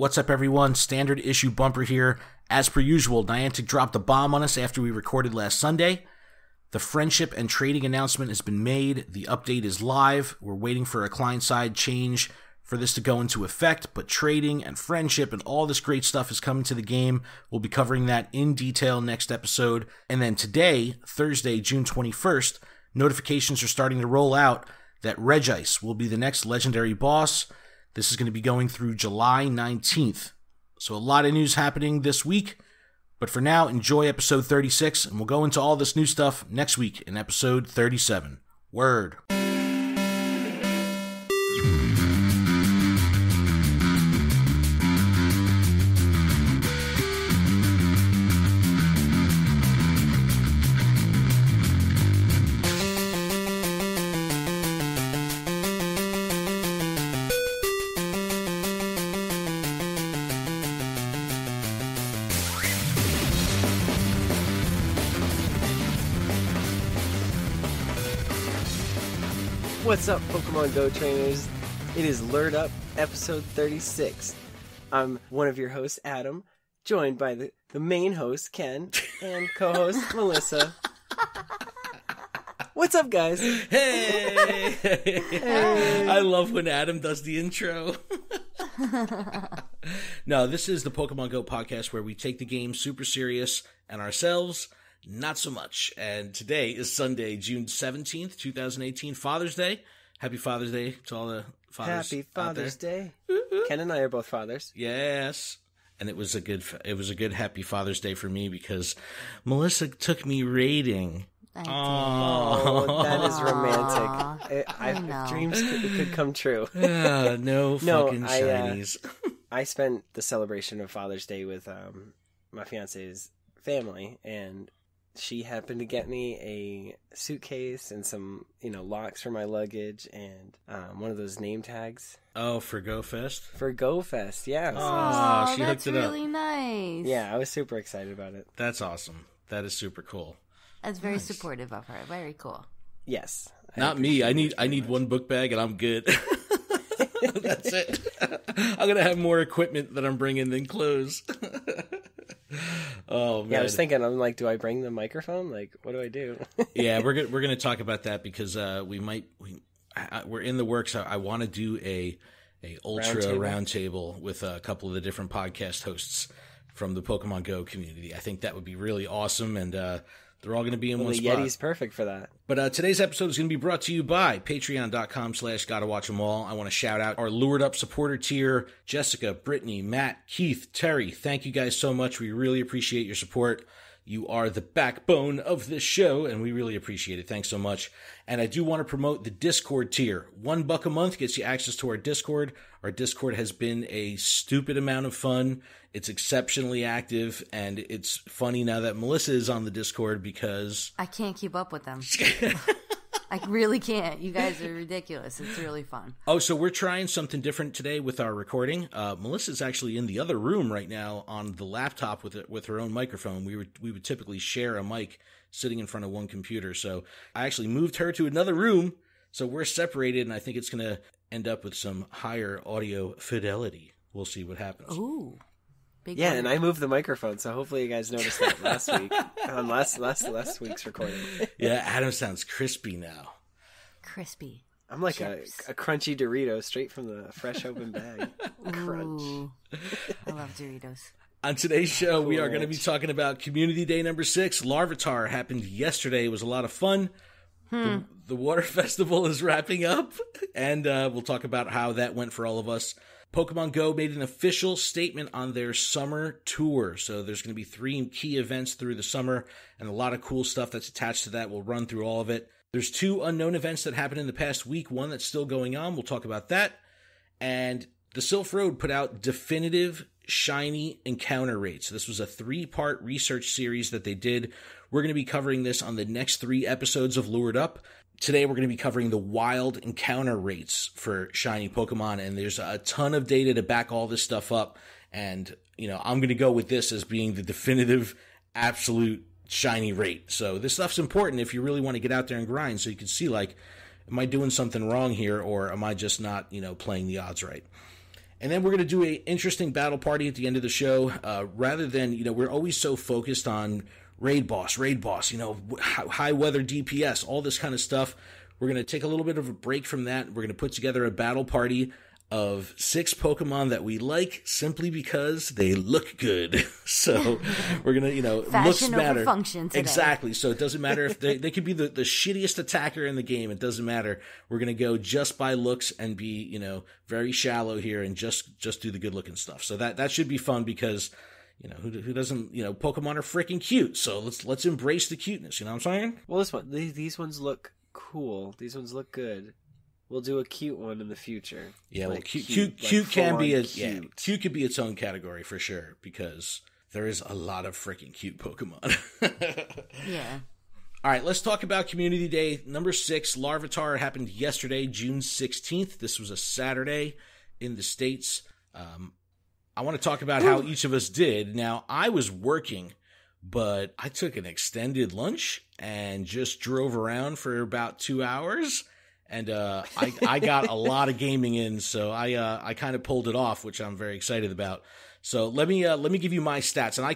What's up, everyone? Standard issue bumper here. As per usual, Niantic dropped a bomb on us after we recorded last Sunday. The friendship and trading announcement has been made. The update is live. We're waiting for a client-side change for this to go into effect, but trading and friendship and all this great stuff is coming to the game. We'll be covering that in detail next episode. And then today, Thursday, June 21st, notifications are starting to roll out that Regice will be the next legendary boss. This is going to be going through July 19th. So a lot of news happening this week. But for now, enjoy episode 36, and we'll go into all this new stuff next week in episode 37. Word. What's up, Pokemon Go trainers? It is Lured Up, episode 36. I'm one of your hosts, Adam, joined by the main host, Ken, and co-host, Melissa. What's up, guys? Hey! Hey! I love when Adam does the intro. No, this is the Pokemon Go podcast where we take the game super serious and ourselves not so much. And today is Sunday, June 17th, 2018, Father's Day. Happy Father's Day to all the fathers. Happy Father's Day. Ken and I are both fathers. Yes. And it was a good happy Father's Day for me because Melissa took me raiding. Oh, that is romantic. If dreams could come true. No fucking shinies. I spent the celebration of Father's Day with my fiance's family, and she happened to get me a suitcase and some, locks for my luggage and one of those name tags. Oh, for GoFest? For GoFest, yeah. Oh, she hooked it up. That's really nice. Yeah, I was super excited about it. That's awesome. That is super cool. That's very supportive of her. Very cool. Yes. Not me. I need one book bag and I'm good. That's it. I'm going to have more equipment that I'm bringing than clothes. Oh man. Yeah, I was thinking, I'm like, do I bring the microphone? Like, what do I do? Yeah, we're gonna talk about that because we're in the works. I want to do a ultra roundtable with a couple of the different podcast hosts from the Pokemon Go community. I think that would be really awesome, and they're all going to be in one spot. The Yeti's perfect for that. But today's episode is going to be brought to you by patreon.com/gottawatchemall. I want to shout out our Lured Up supporter tier, Jessica, Brittany, Matt, Keith, Terry. Thank you guys so much. We really appreciate your support. You are the backbone of this show, and we really appreciate it. Thanks so much. And I do want to promote the Discord tier. $1 a month gets you access to our Discord. Our Discord has been a stupid amount of fun. It's exceptionally active, and it's funny now that Melissa is on the Discord because I can't keep up with them. I really can't. You guys are ridiculous. It's really fun. Oh, so we're trying something different today with our recording. Melissa's actually in the other room right now on the laptop with her own microphone. We would typically share a mic sitting in front of one computer. So I actually moved her to another room, so we're separated, and I think it's going to end up with some higher audio fidelity. We'll see what happens. Ooh. Yeah, and I moved the microphone, so hopefully you guys noticed that last week on last week's recording. Yeah, Adam sounds crispy now. Crispy. I'm like a crunchy Dorito straight from the fresh open bag. Crunch. Ooh, I love Doritos. On today's show, we are going to be talking about Community Day number 6. Larvitar happened yesterday. It was a lot of fun. The Water Festival is wrapping up, and we'll talk about how that went for all of us. Pokemon Go made an official statement on their summer tour. So there's going to be 3 key events through the summer and a lot of cool stuff that's attached to that. We'll run through all of it. There's 2 unknown events that happened in the past week. One that's still going on. We'll talk about that. And the Silph Road put out definitive shiny encounter rates. This was a 3-part research series that they did. We're going to be covering this on the next 3 episodes of Lured Up. Today, we're going to be covering the wild encounter rates for shiny Pokemon, and there's a ton of data to back all this stuff up. And, I'm going to go with this as being the definitive, absolute shiny rate. So this stuff's important if you really want to get out there and grind so you can see, am I doing something wrong here, or am I just not, playing the odds right? And then we're going to do an interesting battle party at the end of the show. Rather than, you know, we're always so focused on raid boss, you know, high weather DPS, all this kind of stuff. We're going to take a little bit of a break from that. We're going to put together a battle party of 6 Pokemon that we like simply because they look good. So we're going to, you know, looks matter. Function today. Exactly. So it doesn't matter if they could be the shittiest attacker in the game. It doesn't matter. We're going to go just by looks and be, you know, very shallow here and just do the good looking stuff. So that should be fun because, you know, who doesn't, you know, Pokemon are freaking cute. So let's embrace the cuteness. You know what I'm saying? Well, this one, these ones look cool. These ones look good. We'll do a cute one in the future. Yeah, like, well, cute like can be a cute. Yeah, cute could be its own category for sure because there is a lot of freaking cute Pokemon. Yeah. All right, let's talk about Community Day number 6. Larvitar happened yesterday, June 16th. This was a Saturday in the States. I want to talk about how each of us did. Now, I was working, but I took an extended lunch and just drove around for about 2 hours. And I got a lot of gaming in, so I kind of pulled it off, which I'm very excited about. So let me give you my stats, and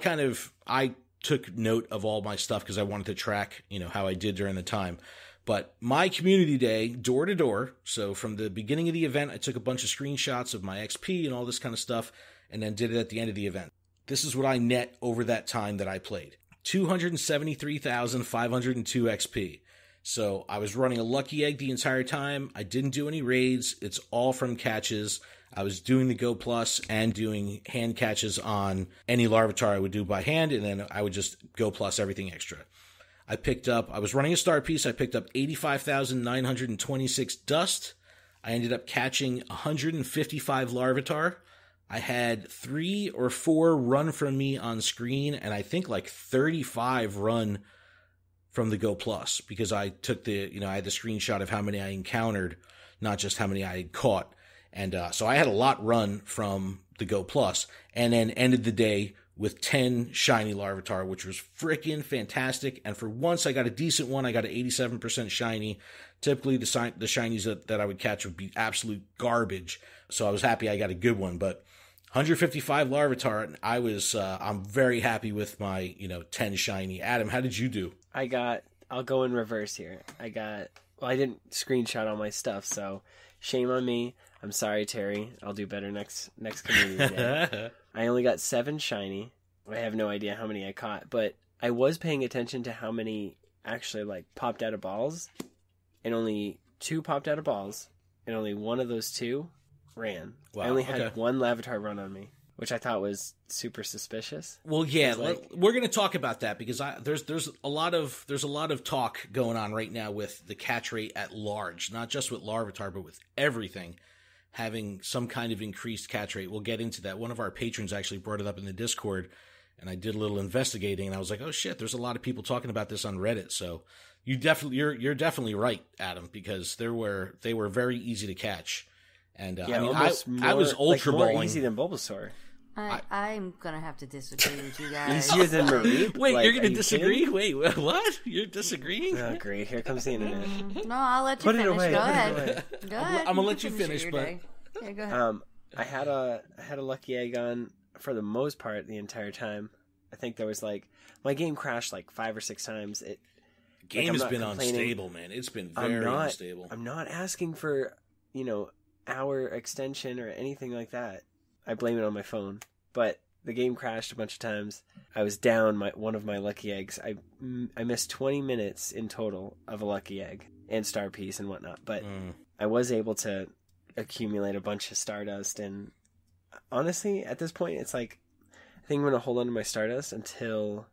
I took note of all my stuff because I wanted to track, you know, how I did during the time. But my Community Day, door to door, so from the beginning of the event, I took a bunch of screenshots of my XP and all this kind of stuff, and then did it at the end of the event. This is what I net over that time that I played: 273,502 XP. So I was running a lucky egg the entire time. I didn't do any raids. It's all from catches. I was doing the Go Plus and doing hand catches on any Larvitar I would do by hand, and then I would just Go Plus everything extra. I was running a star piece. I picked up 85,926 dust. I ended up catching 155 Larvitar. I had 3 or 4 run from me on screen, and I think like 35 run from the Go Plus, because I took I had the screenshot of how many I encountered, not just how many I had caught. And so I had a lot run from the Go Plus, and then ended the day with 10 shiny Larvitar, which was freaking fantastic. And for once I got a decent one. I got an 87% shiny. Typically the shinies that I would catch would be absolute garbage. So I was happy I got a good one, but 155 Larvitar, and I'm very happy with my, 10 shiny. Adam, how did you do? I'll go in reverse here. I didn't screenshot all my stuff, so shame on me. I'm sorry, Terry. I'll do better next Community Day. I only got 7 shiny. I have no idea how many I caught, but I was paying attention to how many actually like popped out of balls, and only 2 popped out of balls, and only one of those 2 ran. Wow, I only had one Larvitar run on me, which I thought was super suspicious. Well, yeah, we're going to talk about that because there's a lot of talk going on right now with the catch rate at large, not just with Larvitar, but with everything having some kind of increased catch rate. We'll get into that. One of our patrons actually brought it up in the Discord, and I did a little investigating, and I was like, oh shit, there's a lot of people talking about this on Reddit. So you're definitely right, Adam, because they were very easy to catch. And I was ultra balling. More easy than Bulbasaur. I'm going to have to disagree with you guys. Easier than Marie? Wait, you're going to disagree? Kidding? Wait, what? You're disagreeing? Oh, great. Here comes the internet. No, I'll let you finish. Go ahead. I'm going to let you finish, but... Yeah, go ahead. I had a lucky egg on for the most part the entire time. I think there was my game crashed 5 or 6 times. Game has been unstable, man. It's been very unstable. I'm not asking for, hour extension or anything like that. I blame it on my phone, but the game crashed a bunch of times. I was down one of my lucky eggs. I missed 20 minutes in total of a lucky egg and star piece and whatnot, but I was able to accumulate a bunch of stardust. And honestly, at this point, it's I think I'm going to hold on to my stardust until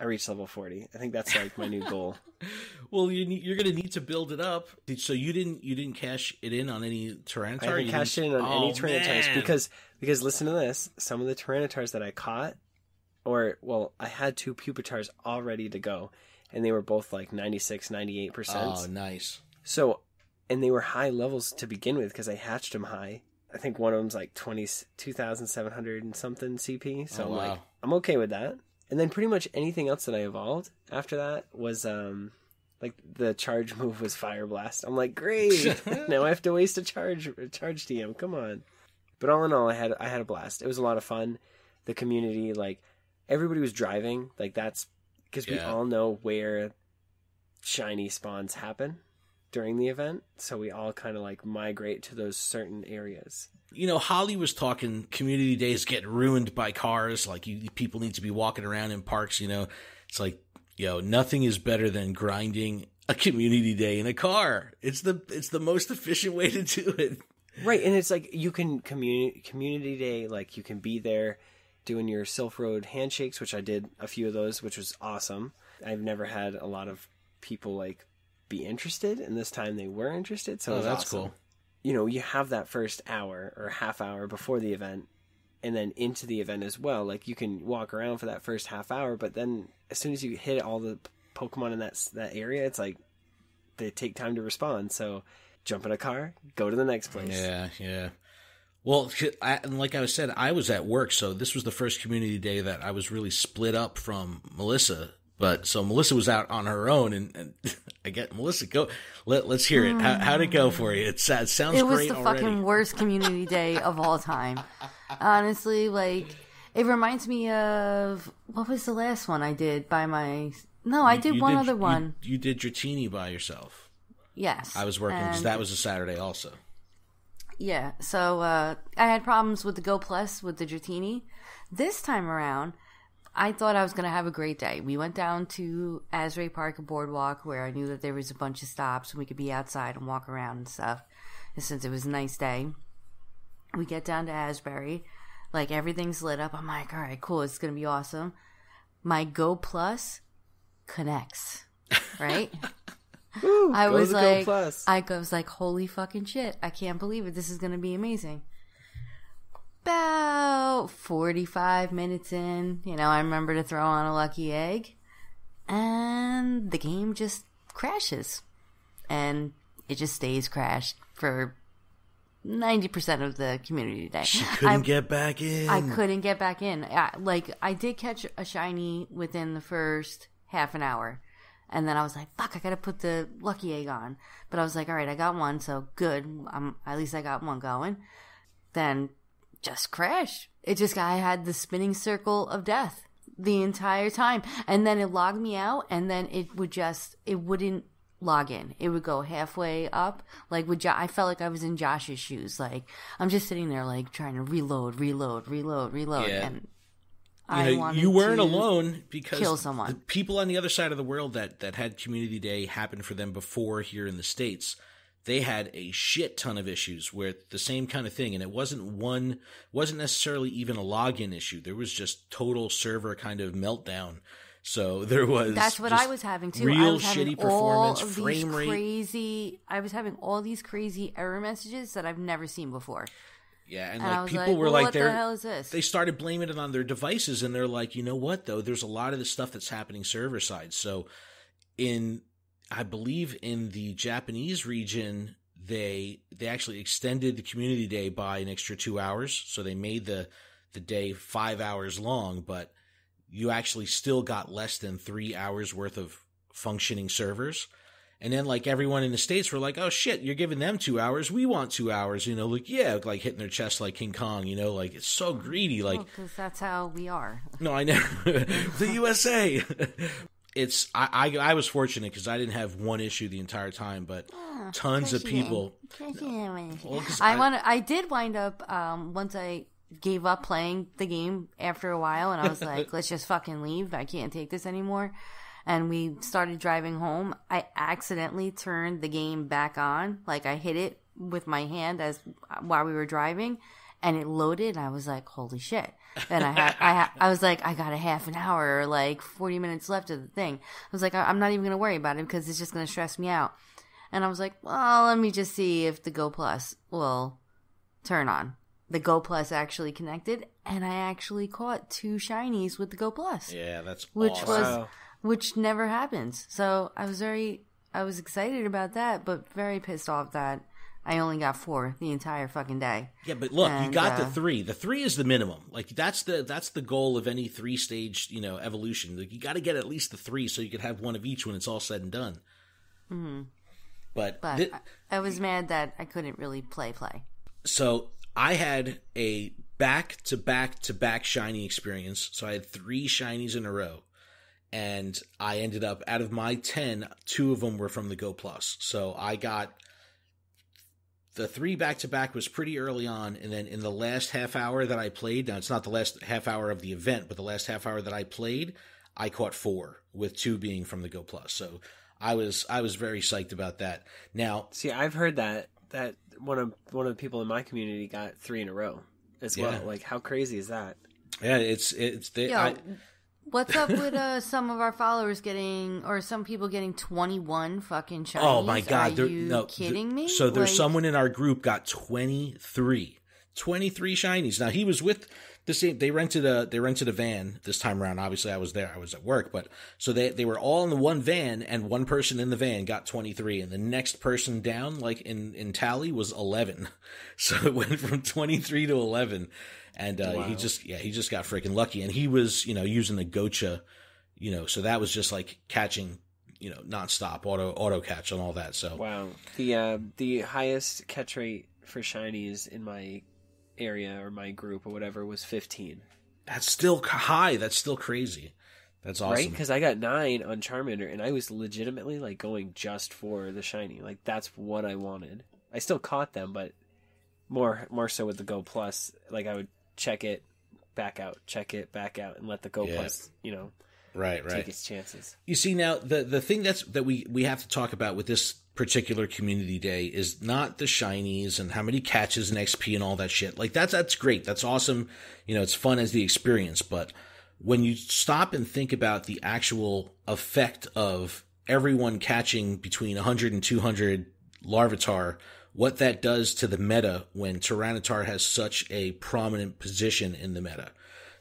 I reach level 40. I think that's my new goal. Well, you're going to need to build it up. So you didn't cash it in on any Tyranitar? I didn't cash in on any Tyranitars because listen to this. Some of the Tyranitars that I caught, I had 2 Pupitars all ready to go, and they were both 96, 98%. Oh, nice. So, and they were high levels to begin with because I hatched them high. I think one of them's 2,700 and something CP. So I'm okay with that. And then pretty much anything else that I evolved after that was, the charge move was Fire Blast. I'm like, great! Now I have to waste a charge DM. Come on. But all in all, I had a blast. It was a lot of fun. The community, like, everybody was driving. Like, that's because we all know where shiny spawns happen during the event. So we all kind of, like, migrate to those certain areas. You know, Holly was talking community days get ruined by cars. Like, people need to be walking around in parks, you know. It's like, yo, nothing is better than grinding a community day in a car. It's the most efficient way to do it. Right, and it's like you can community day, like you can be there doing your Silph Road handshakes, which I did a few of those, which was awesome. I've never had a lot of people like be interested, and this time they were interested, so it was awesome. Cool. You know, you have that first hour or half hour before the event, and then into the event as well. Like, you can walk around for that first half hour, but then as soon as you hit all the Pokemon in that area, it's like they take time to respond. So jump in a car, go to the next place. Yeah. Well, like I said, I was at work, so this was the first community day that I was really split up from Melissa. But so Melissa was out on her own, and I get Melissa, go. Let's hear it. How'd it go for you? It sounds great already. It was the fucking worst community day of all time. Honestly, like, it reminds me of, what was the last one I did by my? No, I did one other one. You did Dratini by yourself. Yes, I was working. And that was a Saturday also. Yeah, so I had problems with the Go Plus with the Dratini. This time around, I thought I was going to have a great day. We went down to Asbury Park and Boardwalk, where I knew that there was a bunch of stops and we could be outside and walk around and stuff. And since it was a nice day, we get down to Asbury. Like, everything's lit up. I'm like, all right, cool. It's going to be awesome. My Go Plus connects, right? Woo, I was like, holy fucking shit. I can't believe it. This is going to be amazing. About 45 minutes in, you know, I remember to throw on a lucky egg, and the game just crashes, and it just stays crashed for 90% of the community day. She couldn't get back in. I couldn't get back in. Like, I did catch a shiny within the first half an hour, and then I was like, fuck, I gotta put the lucky egg on. But I was like, all right, I got one, so good. At least I got one going. Then just crashed. It just, I had the spinning circle of death the entire time. And then it logged me out, and then it wouldn't log in. It would go halfway up. Like, I felt like I was in Josh's shoes. Like, I'm just sitting there, like, trying to reload. Yeah. And you weren't alone, because kill someone. The people on the other side of the world that had Community Day happen for them before here in the States, they had a shit ton of issues with the same kind of thing. And it wasn't necessarily even a login issue. There was just total server kind of meltdown. So there was. That's what I was having too. Real shitty performance, frame rate. I was having all these crazy error messages that I've never seen before. Yeah, and like, people were like, what the hell is this? They started blaming it on their devices, and they're like, you know what though? There's a lot of this stuff that's happening server side. So I believe in the Japanese region, they actually extended the community day by an extra 2 hours. So they made the day 5 hours long, but you actually still got less than 3 hours worth of functioning servers. And then, like, everyone in the States were like, oh shit, you're giving them 2 hours. We want 2 hours. You know, like, yeah, like hitting their chest like King Kong, you know, like, it's so greedy. Like, because that's how we are. No, I know. The USA. It's I was fortunate because I didn't have one issue the entire time, but tons of people. I did wind up once I gave up playing the game after a while, and I was like, let's just fucking leave. I can't take this anymore. And we started driving home. I accidentally turned the game back on. Like, I hit it with my hand while we were driving, and it loaded. And I was like, holy shit. And I was like, I got a half an hour or like 40 minutes left of the thing. I was like, I'm not even going to worry about it because it's just going to stress me out. And I was like, well, let me just see if the Go Plus will turn on. The Go Plus actually connected, and I actually caught 2 shinies with the Go Plus. Yeah, that's awesome. Which never happens. So I was excited about that, but very pissed off that I only got 4 the entire fucking day. Yeah, but look, you got the 3. The 3 is the minimum. Like, that's the goal of any 3-stage, you know, evolution. Like, you got to get at least the 3 so you could have one of each when it's all said and done. Mm-hmm. But I was mad that I couldn't really play. So I had a back-to-back-to-back shiny experience. So I had 3 shinies in a row. And I ended up, out of my 10, 2 of them were from the Go Plus. So I got the 3 back-to-back was pretty early on. And then in the last half hour that I played, now it's not the last half hour of the event, but the last half hour that I played, I caught 4, with 2 being from the Go Plus. So I was very psyched about that. Now, see, I've heard that one of the people in my community got 3 in a row as well. Like, how crazy is that? Yeah, it's they. Yo, what's up with some of our followers getting, or some people getting 21 fucking shinies? Oh my god! Are you kidding me? So there's someone in our group got 23 shinies. Now he was with the same. They rented a van this time around. Obviously, I was there. I was at work, but so they were all in the one van, and one person in the van got 23, and the next person down, like in tally, was 11. So it went from 23 to 11, and wow. he just got freaking lucky, and he was using a gocha, so that was just like catching. Nonstop auto catch and all that. So wow, the highest catch rate for shinies in my area or my group or whatever was 15. That's still high. That's still crazy. That's awesome, right? Because I got 9 on Charmander, and I was legitimately like going just for the shiny. Like that's what I wanted. I still caught them, but more so with the Go Plus. Like I would check it back out, and let the Go Plus right take its chances. You see, now the thing that we have to talk about with this particular community day is not the shinies and how many catches and XP and all that shit. Like that's great. That's awesome. It's fun as the experience, but when you stop and think about the actual effect of everyone catching between 100 and 200 Larvitar, what that does to the meta when Tyranitar has such a prominent position in the meta.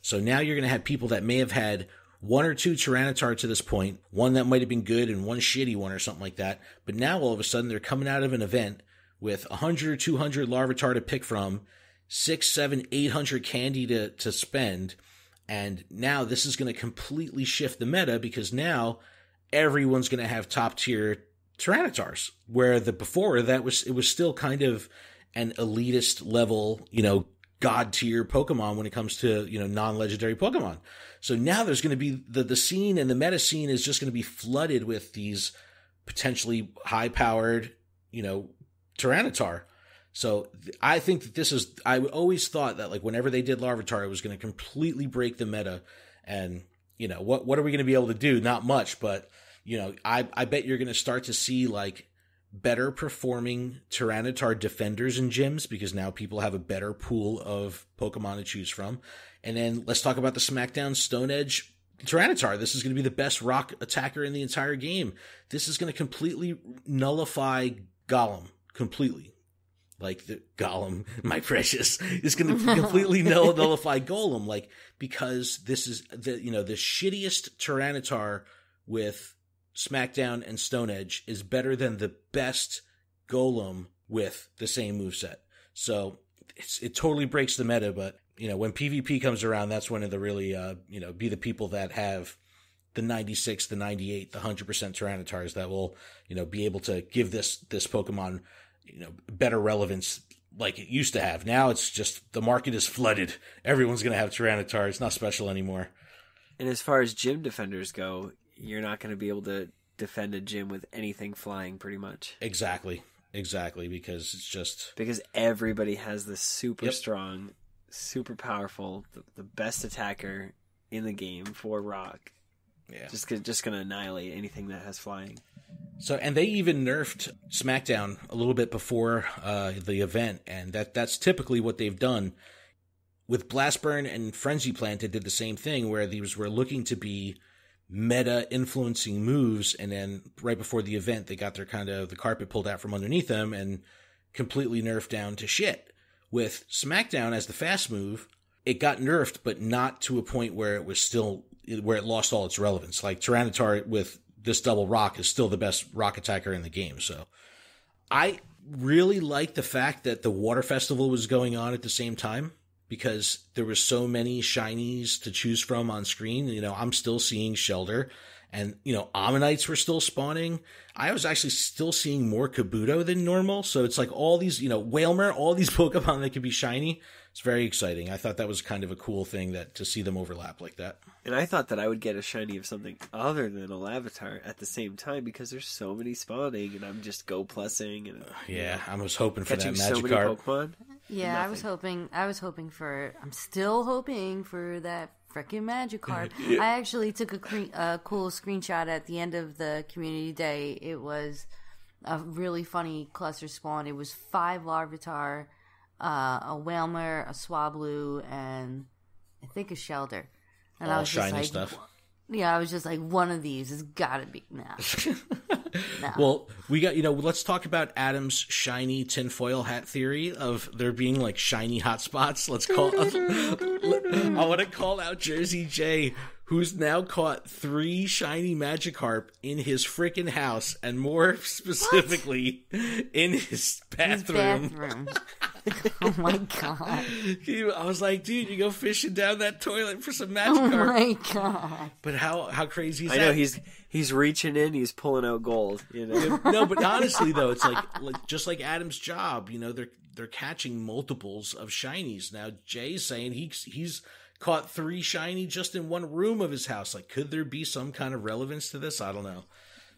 So now you're going to have people that may have had 1 or 2 Tyranitar to this point, one that might have been good and one shitty one or something like that. But now all of a sudden they're coming out of an event with 100 or 200 Larvitar to pick from, 600, 700, 800 candy to spend. And now this is going to completely shift the meta because now everyone's going to have top tier Tyranitars, where it was still kind of an elitist level, god tier Pokemon when it comes to, non-legendary Pokemon. So now there's going to be the scene, and the meta scene is just going to be flooded with these potentially high powered, Tyranitar. So I think that I always thought that like whenever they did Larvitar, it was going to completely break the meta. And what are we going to be able to do? Not much, but I bet you're going to start to see like better performing Tyranitar defenders in gyms because now people have a better pool of Pokemon to choose from. And then let's talk about the Smackdown Stone Edge Tyranitar. This is going to be the best rock attacker in the entire game. This is going to completely nullify Golem completely. Like the Golem, my precious, is going to completely nullify Golem. Like, because this is the shittiest Tyranitar with Smackdown and Stone Edge is better than the best Golem with the same moveset. So it totally breaks the meta, but when PvP comes around, that's when it'll really, be the people that have the 96, the 98, the 100% Tyranitars that will, be able to give this Pokemon, better relevance like it used to have. Now it's just the market is flooded. Everyone's going to have Tyranitar. It's not special anymore. And as far as gym defenders go, you're not going to be able to defend a gym with anything flying pretty much. Exactly. Because it's just... because everybody has this super strong... super powerful, the best attacker in the game for rock. Yeah, just gonna annihilate anything that has flying. So, and they even nerfed Smackdown a little bit before the event, and that's typically what they've done with Blastburn and Frenzy Plant. They did the same thing where these were looking to be meta influencing moves, and then right before the event, they got their kind of the carpet pulled out from underneath them and completely nerfed down to shit. With Smackdown as the fast move, it got nerfed, but not to a point where it was still where it lost all its relevance. Like Tyranitar with this double rock is still the best rock attacker in the game. So I really like the fact that the Water Festival was going on at the same time because there were so many shinies to choose from on screen. I'm still seeing Shellder And, you know, Omanytes were still spawning. I was actually still seeing more Kabuto than normal. So it's like all these, you know, Whalmer, all these Pokemon that could be shiny. It's very exciting. I thought that was kind of a cool thing that to see them overlap like that. And I thought that I would get a shiny of something other than a Larvitar at the same time because there's so many spawning and I'm just Go-plussing. And, yeah, I was hoping for that Magikarp. So many Pokemon. Yeah, nothing. I'm still hoping for that freaking Magikarp. Yeah. I actually took a cool screenshot at the end of the community day. It was a really funny cluster spawn. It was 5 Larvitar, a Whalmer, a Swablu, and I think a Shellder. And all shiny stuff. Yeah, I was just like, one of these has got to be now. No. Well, we got, you know, let's talk about Adam's shiny tinfoil hat theory of there being like shiny hotspots. Let's call I want to call out Jersey Jay, who's now caught 3 shiny Magikarp in his freaking house, and more specifically in his bathroom. His bathroom. Oh my god! I was like, dude, you go fishing down that toilet for some Magikarp. Oh my god! But how crazy is that? I know he's reaching in, he's pulling out gold. You know? No, but honestly though, it's like just like Adam's job. You know, they're catching multiples of shinies now. Jay's saying he's caught 3 shiny just in one room of his house. Like, could there be some kind of relevance to this? I don't know.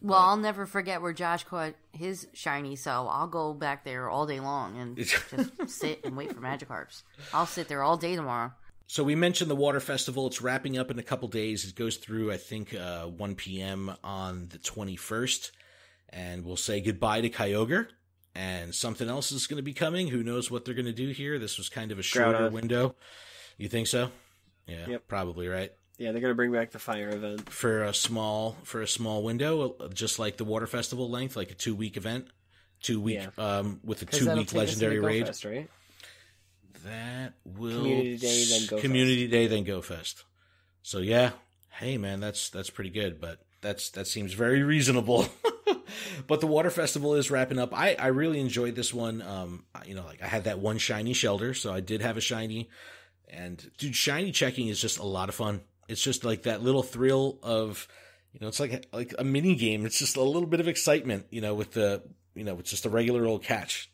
Well, I'll never forget where Josh caught his shiny, so I'll go back there all day long and just sit and wait for Magikarps. I'll sit there all day tomorrow. So we mentioned the Water Festival. It's wrapping up in a couple days. It goes through, I think, 1 p.m. on the 21st. And we'll say goodbye to Kyogre. And something else is going to be coming. Who knows what they're going to do here? This was kind of a shorter window. You think so? Yeah, yep. Probably, right? Yeah, they're going to bring back the fire event. For a small window, just like the Water Festival length, like a 2-week event. 2-week with a 2-week legendary raid. Fest, right? That will Community Day then GoFest. So yeah, hey man, that's pretty good, but that seems very reasonable. But the Water Festival is wrapping up. I really enjoyed this one. You know, like I had that one shiny Shellder, so I did have a shiny, and dude, shiny checking is just a lot of fun. It's just like that little thrill of, you know, it's like a mini game. It's just a little bit of excitement, you know, with the, you know, it's just a regular old catch.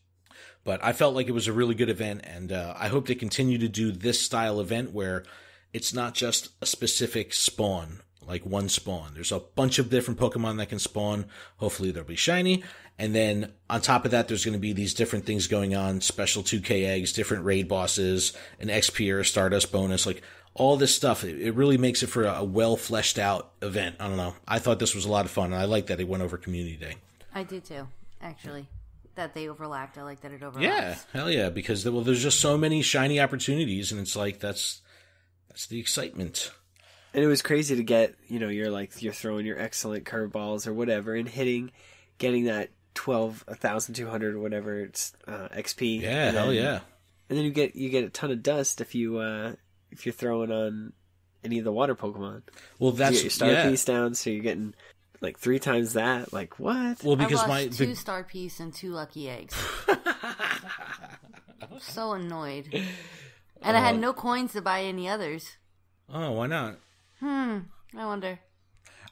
But I felt like it was a really good event, and I hope they continue to do this style event where it's not just a specific spawn, like one spawn. There's a bunch of different Pokemon that can spawn. Hopefully they'll be shiny. And then on top of that, there's going to be these different things going on, special 2K eggs, different raid bosses, an XP or a Stardust bonus, like all this stuff. It really makes it for a well-fleshed out event. I don't know. I thought this was a lot of fun, and I like that it went over Community Day. I did too, actually. That they overlapped. I like that it overlapped. Yeah, hell yeah, because there's just so many shiny opportunities, and it's like that's the excitement. And it was crazy to get, you know, you're throwing your excellent curveballs or whatever and getting that 1,200 or whatever it's XP. Yeah, hell yeah. And then you get a ton of dust if you're throwing on any of the water Pokemon. Well, that's you get your star piece down, so you're getting like 3 times that. Like what? Well, because I lost 2 star piece and 2 lucky eggs. I'm so annoyed, and I had no coins to buy any others. Oh, why not? I wonder.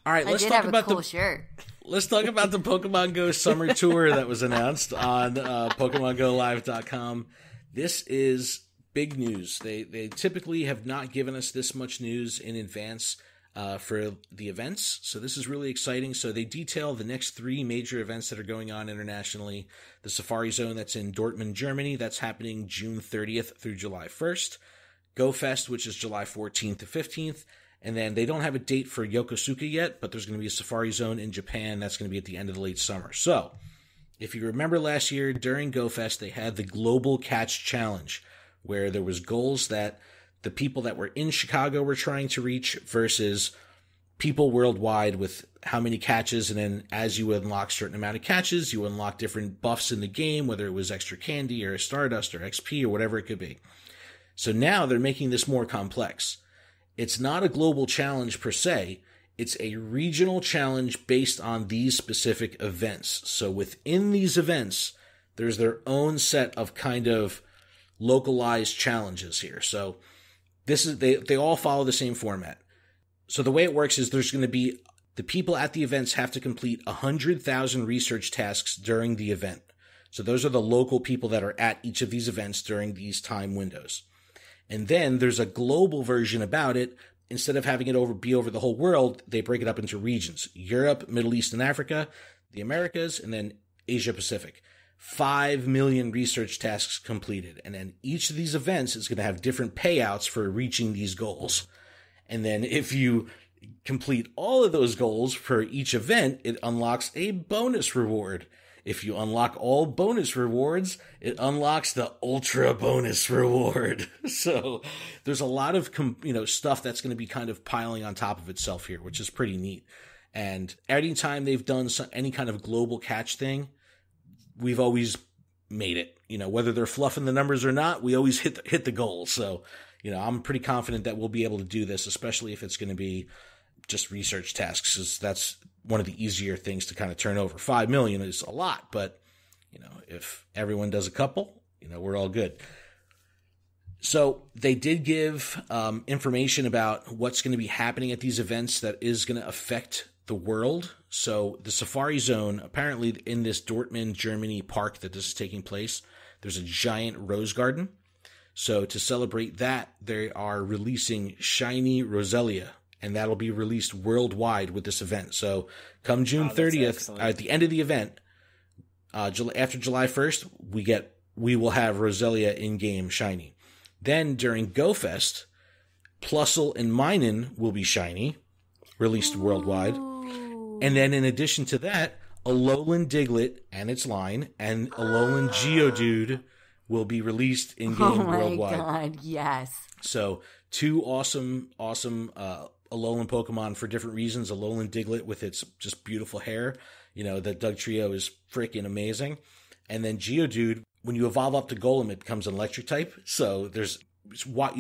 All right, let's talk about the shirt. Let's talk about the Pokemon Go Summer Tour that was announced on PokemonGoLive.com. This is big news. They typically have not given us this much news in advance for the events, so this is really exciting. So they detail the next 3 major events that are going on internationally. The Safari Zone that's in Dortmund, Germany, that's happening June 30th through July 1st. GoFest, which is July 14th to 15th. And then they don't have a date for Yokosuka yet, but there's going to be a Safari Zone in Japan. That's going to be at the end of the late summer. So if you remember last year during GoFest, they had the Global Catch Challenge, where there was goals that the people that were in Chicago were trying to reach versus people worldwide with how many catches. And then as you unlock certain amount of catches, you unlock different buffs in the game, whether it was extra candy or Stardust or XP or whatever it could be. So now they're making this more complex. It's not a global challenge per se. It's a regional challenge based on these specific events. So within these events, there's their own set of kind of localized challenges here. So this is they all follow the same format. So the way it works is there's going to be The people at the events have to complete 100,000 research tasks during the event. So those are the local people that are at each of these events during these time windows. And then there's a global version about it. Instead of having it be over the whole world, they break it up into regions: Europe, Middle East and Africa, the Americas, and then Asia Pacific. 5 million research tasks completed. And then each of these events is going to have different payouts for reaching these goals. And then if you complete all of those goals for each event, it unlocks a bonus reward. If you unlock all bonus rewards, it unlocks the ultra bonus reward. So there's a lot of, stuff that's going to be kind of piling on top of itself here, which is pretty neat. And anytime they've done any kind of global catch thing, we've always made it, whether they're fluffing the numbers or not, we always hit the goal. So, I'm pretty confident that we'll be able to do this, especially if it's going to be just research tasks, because that's one of the easier things to kind of turn over. 5 million is a lot, but if everyone does a couple, we're all good. So they did give information about what's going to be happening at these events that is going to affect the world. So the Safari Zone, apparently in this Dortmund, Germany park that this is taking place, there's a giant rose garden. So to celebrate that, they are releasing Shiny Roselia, and that'll be released worldwide with this event. So come June 30th, at the end of the event, after July 1st, we will have Roselia in-game Shiny. Then during GoFest, Plusle and Minun will be Shiny, released worldwide. And then in addition to that, Alolan Diglett and its line and Alolan Geodude will be released in-game worldwide. Oh my god, yes. So two awesome Alolan Pokemon for different reasons. Alolan Diglett with its just beautiful hair. The Doug Trio is freaking amazing. And then Geodude, when you evolve up to Golem, it becomes an electric type. So there's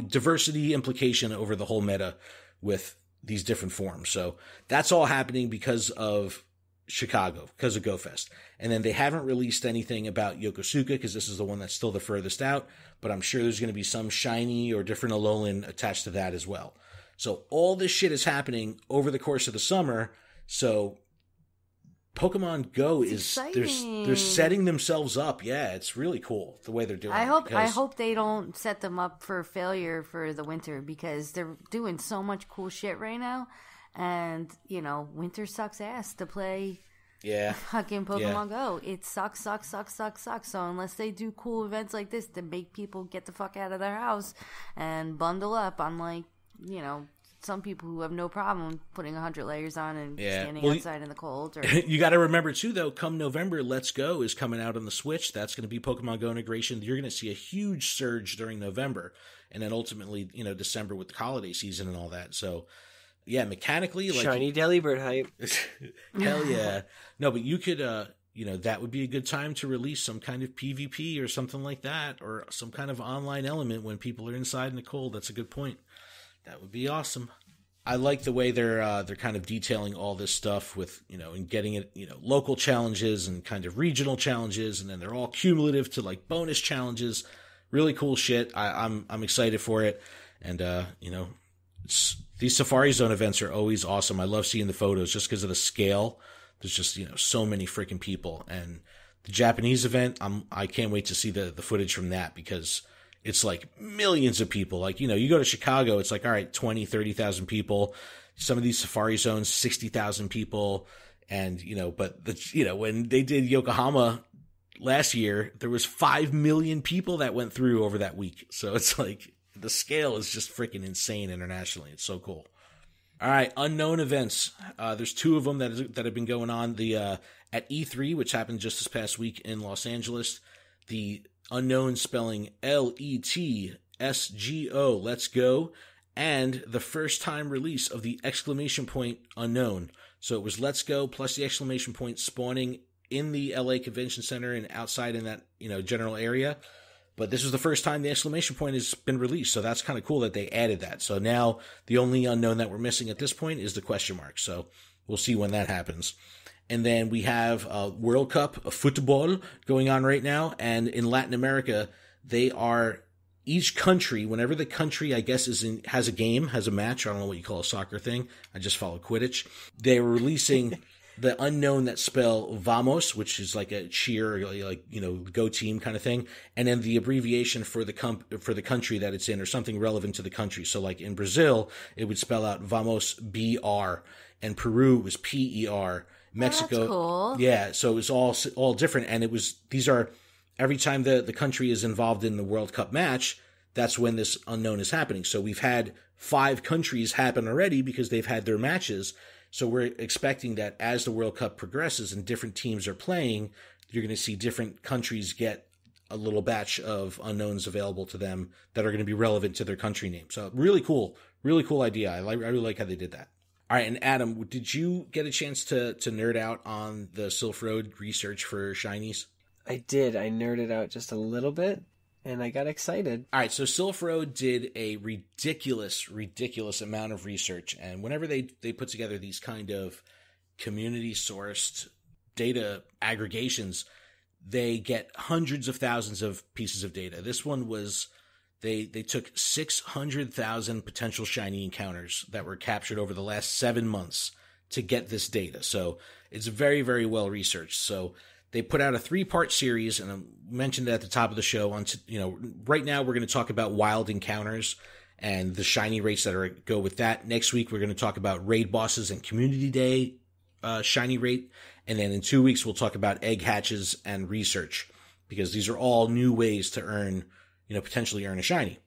diversity implication over the whole meta with these different forms. So that's all happening because of Chicago, because of GoFest. And then they haven't released anything about Yokosuka because this is the one that's still the furthest out, but I'm sure there's going to be some Shiny or different Alolan attached to that as well. So all this shit is happening over the course of the summer. So Pokemon Go is they're setting themselves up. Yeah, it's really cool the way they're doing it. I hope they don't set them up for failure for the winter, because they're doing so much cool shit right now, and winter sucks ass to play. Yeah, fucking Pokemon Go. It sucks. So unless they do cool events like this to make people get the fuck out of their house and bundle up, unlike some people who have no problem putting 100 layers on and standing outside in the cold. Or... You got to remember, too, though, come November, Let's Go is coming out on the Switch. That's going to be Pokemon Go integration. You're going to see a huge surge during November and then ultimately, December with the holiday season and all that. So, yeah, mechanically. Shiny Delibird hype. Hell yeah. No, but you could, that would be a good time to release some kind of PvP or something like that, or some kind of online element when people are inside in the cold. That's a good point. That would be awesome. I like the way they're kind of detailing all this stuff with, and getting it, local challenges and kind of regional challenges. And then they're all cumulative to like bonus challenges. Really cool shit. I'm excited for it. And, these Safari Zone events are always awesome. I love seeing the photos just because of the scale. There's just, so many freaking people. And the Japanese event, I can't wait to see the footage from that, because it's like millions of people. Like, you go to Chicago, it's like, all right, 20, 30,000 people. Some of these Safari Zones, 60,000 people. And, when they did Yokohama last year, there was 5 million people that went through over that week. So it's like the scale is just freaking insane internationally. It's so cool. All right. Unknown events. There's two of them that have been going on. At E3, which happened just this past week in Los Angeles, the unknown spelling LETSGO, Let's Go, and the first time release of the ! unknown. So it was Let's Go plus the ! spawning in the LA Convention Center and outside in that, general area. But this was the first time the ! has been released. So that's kind of cool that they added that. So now the only unknown that we're missing at this point is the ? So we'll see when that happens. And then we have a World Cup of football going on right now. And in Latin America, they are each country, whenever the country, I guess, is in, has a game, has a match, I don't know what you call a soccer thing, I just follow Quidditch, they were releasing the unknown that spell Vamos, which is like a cheer, like, you know, go team kind of thing, and then the abbreviation for the country that it's in, or something relevant to the country. So like in Brazil, it would spell out Vamos BR, and Peru was PER. Mexico, that's cool. Yeah, so it was all different, and it was, these are, every time the country is involved in the World Cup match, that's when this unknown is happening. So we've had 5 countries happen already because they've had their matches. So we're expecting that as the World Cup progresses and different teams are playing, you're going to see different countries get a little batch of unknowns available to them that are going to be relevant to their country name. So really cool idea. I really like how they did that. All right, and Adam, did you get a chance to nerd out on the Silph Road research for Shinies? I did. I nerded out just a little bit, and I got excited. All right, so Silph Road did a ridiculous amount of research. And whenever they put together these kind of community-sourced data aggregations, they get hundreds of thousands of pieces of data. This one was, they took 600,000 potential shiny encounters that were captured over the last 7 months to get this data. So it's very, very well researched. So they put out a 3-part series, and I mentioned it at the top of the show. Right now we're going to talk about wild encounters and the shiny rates that are go with that. Next week we're going to talk about raid bosses and community day shiny rate, and then in 2 weeks we'll talk about egg hatches and research, because these are all new ways to earn, potentially earn a shiny.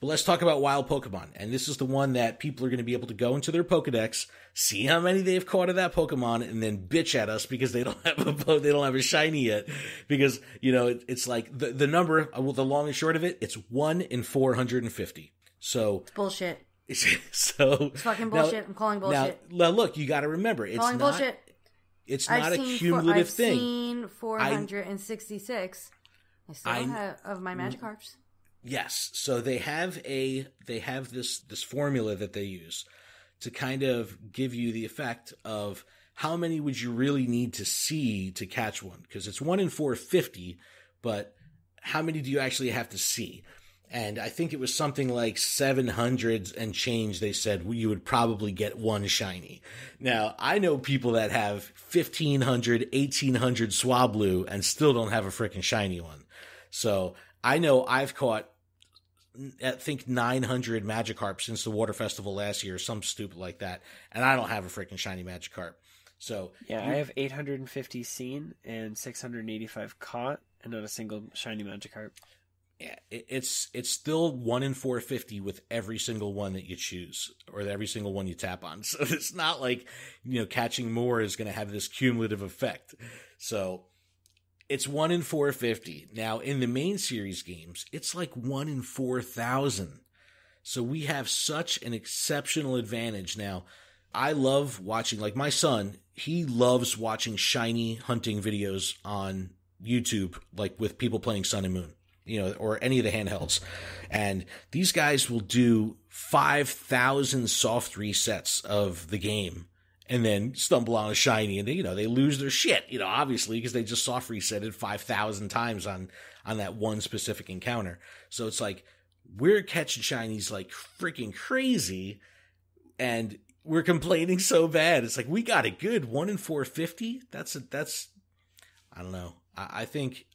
But let's talk about wild Pokemon, and this is the one that people are going to be able to go into their Pokedex, see how many they've caught of that Pokemon, and then bitch at us because they don't have a shiny yet. Because it's like the number. Well, the long and short of it, it's 1 in 450. So it's bullshit. It's fucking bullshit. I'm calling bullshit. Now look, you got to remember, it's calling not bullshit. It's not a cumulative thing. I've seen 466. I still have of my Magikarps. Yes, so they have this formula that they use to kind of give you the effect of how many would you really need to see to catch one, because it's 1 in 450, but how many do you actually have to see? And I think it was something like 700 and change. They said you would probably get one shiny. Now, I know people that have 1,500, 1,800 Swablu and still don't have a freaking shiny one. So I know I've caught, I think, 900 Magikarp since the Water Festival last year, some stupid like that, and I don't have a freaking shiny Magikarp. So yeah, I have 850 seen and 685 caught, and not a single shiny Magikarp. Yeah, it's still 1 in 450 with every single one that you choose, or every single one you tap on. So it's not like catching more is going to have this cumulative effect. So it's 1 in 450. Now, in the main series games, it's like 1 in 4,000. So we have such an exceptional advantage. Now, I love watching, like my son, he loves watching shiny hunting videos on YouTube, like with people playing Sun and Moon, or any of the handhelds. And these guys will do 5,000 soft resets of the game and then stumble on a shiny, and they lose their shit, obviously, because they just soft resetted 5,000 times on that one specific encounter. So it's like, we're catching shinies like freaking crazy, and we're complaining so bad. It's like, we got a good 1 in 450. That's I don't know. I think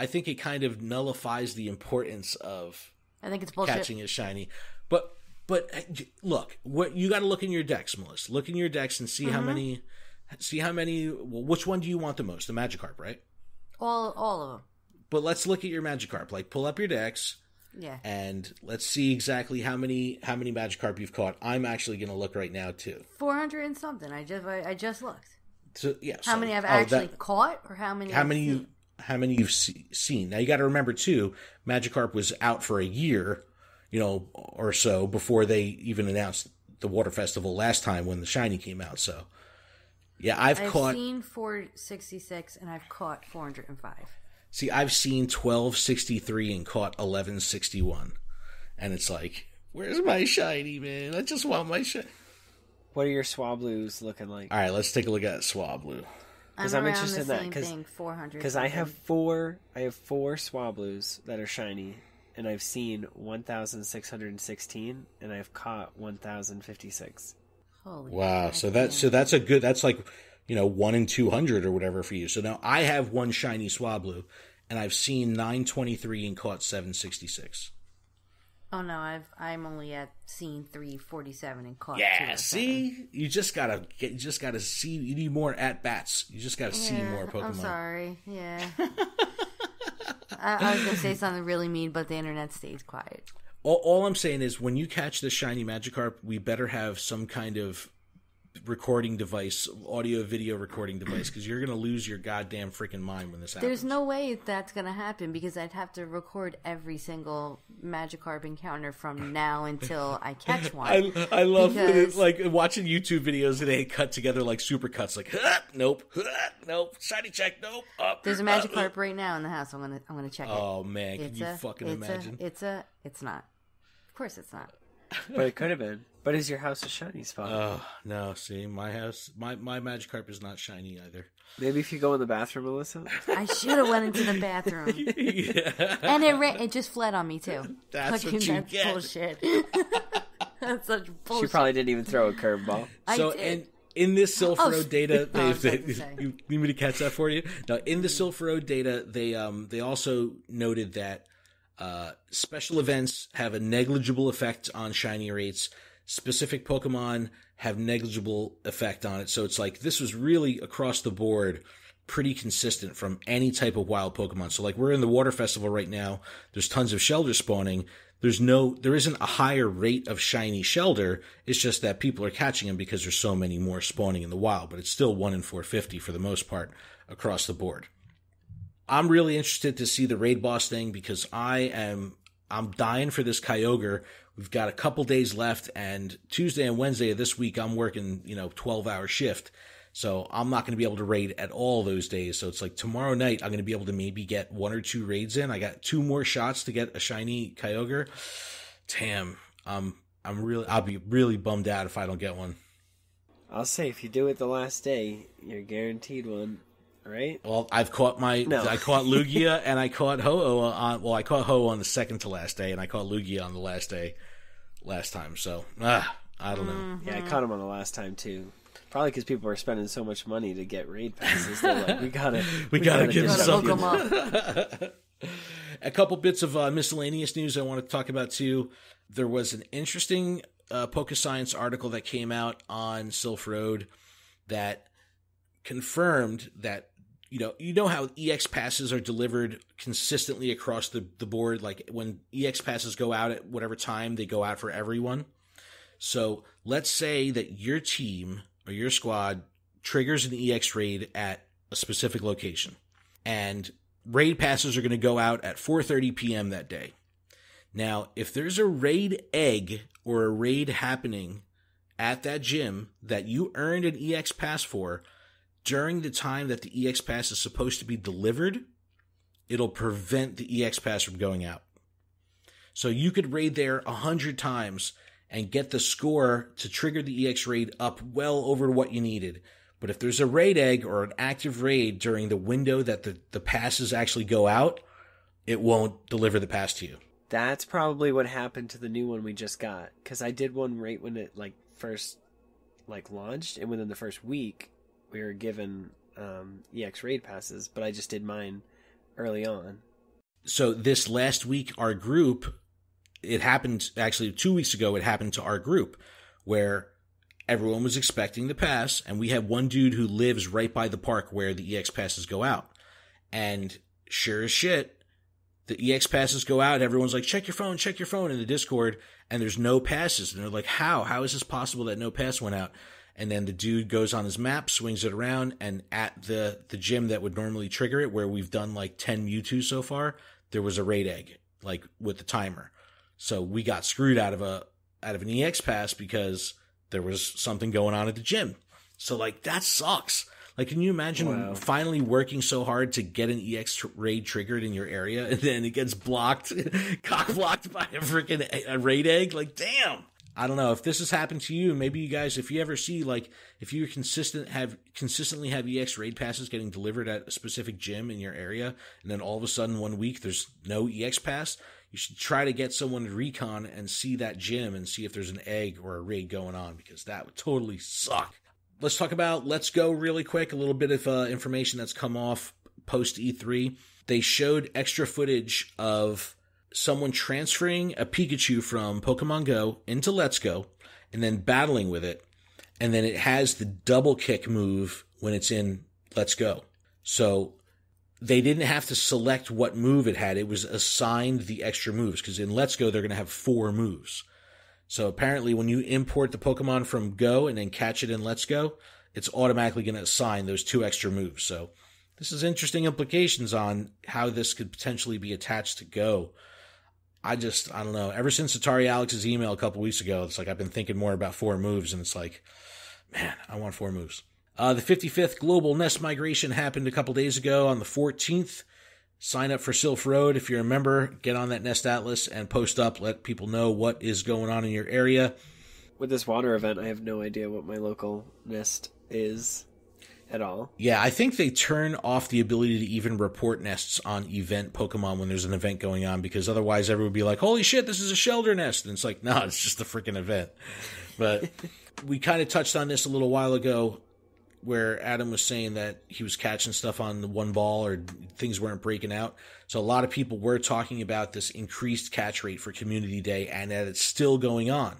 it kind of nullifies the importance of, I think it's bullshit, catching a shiny. But look, what you got to look in your decks, Melissa. Look in your decks and see how many. Well, which one do you want the most? The Magikarp, right? All of them. But let's look at your Magikarp. Like, pull up your decks. Yeah. And let's see exactly how many Magikarp you've caught. I'm actually going to look right now too. 400 and something. I just looked. So yeah. How many I've actually caught, or how many you've seen? Now you got to remember too, Magikarp was out for a year, or so, before they even announced the Water Festival last time when the shiny came out. So, yeah, I've seen 466 and I've caught 405. See, I've seen 1263 and caught 1161. And it's like, where's my shiny, man? I just want my shiny. What are your Swablus looking like? All right, let's take a look at Swablu. Because I'm interested in that. Because I have four Swablus that are shiny. and I've seen 1,616, and I've caught 1,056. Holy wow! God. So that's a good. That's like, you know, 1 in 200 or whatever for you. So now I have one shiny Swablu, and I've seen 923 and caught 766. Oh no! I'm only at seen 347 and caught. Yeah, see, you just gotta see. You need more at bats. You just gotta see more Pokemon. I'm sorry. Yeah. I was gonna say something really mean, but the internet stays quiet. All I'm saying is, when you catch the shiny Magikarp, we better have some kind of recording device, audio video recording device, because you're gonna lose your goddamn freaking mind when this happens. There's no way that's gonna happen, because I'd have to record every single Magikarp encounter from now until I catch one. I love because... like watching YouTube videos that they cut together like super cuts, like nope, shiny check, nope. There's a Magikarp right now in the house. I'm gonna check it. Oh man, can you fucking imagine? It's not. Of course, it's not. But it could have been. But is your house a shiny spot? Oh, no. See, my house, my Magikarp is not shiny either. Maybe if you go in the bathroom, Melissa. I should have went into the bathroom. Yeah. And it just fled on me, too. That's fucking, what you that's get. Bullshit. That's such bullshit. She probably didn't even throw a curveball. So, and in this Silph Road data, you need me to catch that for you? Now, in the Silph Road data, they also noted that special events have a negligible effect on shiny rates. Specific Pokemon have negligible effect on it. So it's like, this was really across the board pretty consistent from any type of wild Pokemon. So like, we're in the water festival right now. There's tons of Shellder spawning. There isn't a higher rate of shiny Shellder. It's just that people are catching them because there's so many more spawning in the wild, but it's still 1 in 450 for the most part across the board. I'm really interested to see the raid boss thing, because I'm dying for this Kyogre. We've got a couple days left, and Tuesday and Wednesday of this week, I'm working, 12-hour shift. So I'm not going to be able to raid at all those days. So it's like tomorrow night, I'm going to be able to maybe get 1 or 2 raids in. I got 2 more shots to get a shiny Kyogre. Damn. I'll be really bummed out if I don't get one. I'll say, if you do it the last day, you're guaranteed one. Right? Well, I caught Lugia and I caught Ho-Oh on the second to last day, and I caught Lugia on the last day last time. So, I don't know. Yeah, I caught him on the last time too. Probably because people are spending so much money to get raid passes. They're like, we gotta give something. A couple bits of miscellaneous news I want to talk about too. There was an interesting PokeScience article that came out on Silph Road that confirmed that, you know how EX passes are delivered consistently across the board. Like when EX passes go out at whatever time, they go out for everyone. So let's say that your team or your squad triggers an EX raid at a specific location, and raid passes are going to go out at 4:30 p.m. that day. Now, if there's a raid egg or a raid happening at that gym that you earned an EX pass for, during the time that the EX pass is supposed to be delivered, it'll prevent the EX pass from going out. So you could raid there 100 times and get the score to trigger the EX raid up well over what you needed. But if there's a raid egg or an active raid during the window that the passes actually go out, it won't deliver the pass to you. That's probably what happened to the new one we just got. Because I did one right when it first launched, and within the first week, we were given EX raid passes, but I just did mine early on. So this last week, our group, it happened actually 2 weeks ago, it happened to our group where everyone was expecting the pass. And we had one dude who lives right by the park where the EX passes go out. And sure as shit, the EX passes go out. Everyone's like, check your phone in the Discord. And there's no passes. And they're like, how is this possible that no pass went out? And then the dude goes on his map, swings it around, and at the gym that would normally trigger it, where we've done like 10 Mewtwo so far, there was a raid egg, like with the timer. So we got screwed out of an EX pass because there was something going on at the gym. So like, that sucks. Like, can you imagine finally working so hard to get an EX raid triggered in your area, and then it gets blocked, cock-blocked by a freaking raid egg? Like, damn. I don't know if this has happened to you. Maybe you guys, if you ever see, like, if you consistently have EX raid passes getting delivered at a specific gym in your area, and then all of a sudden 1 week there's no EX pass, you should try to get someone to recon and see that gym and see if there's an egg or a raid going on, because that would totally suck. Let's talk about Let's Go really quick. A little bit of information that's come off post E3. They showed extra footage of someone transferring a Pikachu from Pokemon Go into Let's Go and then battling with it. And then it has the double kick move when it's in Let's Go. So they didn't have to select what move it had. It was assigned the extra moves, because in Let's Go, they're going to have 4 moves. So apparently when you import the Pokemon from Go and then catch it in Let's Go, it's automatically going to assign those 2 extra moves. So this is interesting implications on how this could potentially be attached to Go. I don't know. Ever since Atari Alex's email a couple weeks ago, it's like I've been thinking more about 4 moves, and it's like, man, I want 4 moves. The 55th Global Nest Migration happened a couple days ago on the 14th. Sign up for Silph Road. If you're a member, get on that Nest Atlas and post up. Let people know what is going on in your area. With this water event, I have no idea what my local nest is at all. Yeah, I think they turn off the ability to even report nests on event Pokemon when there's an event going on, because otherwise everyone would be like, holy shit, this is a Shellder nest. And it's like, no, it's just a freaking event. But we kind of touched on this a little while ago, where Adam was saying that he was catching stuff on the one ball or things weren't breaking out. So a lot of people were talking about this increased catch rate for Community Day and that it's still going on.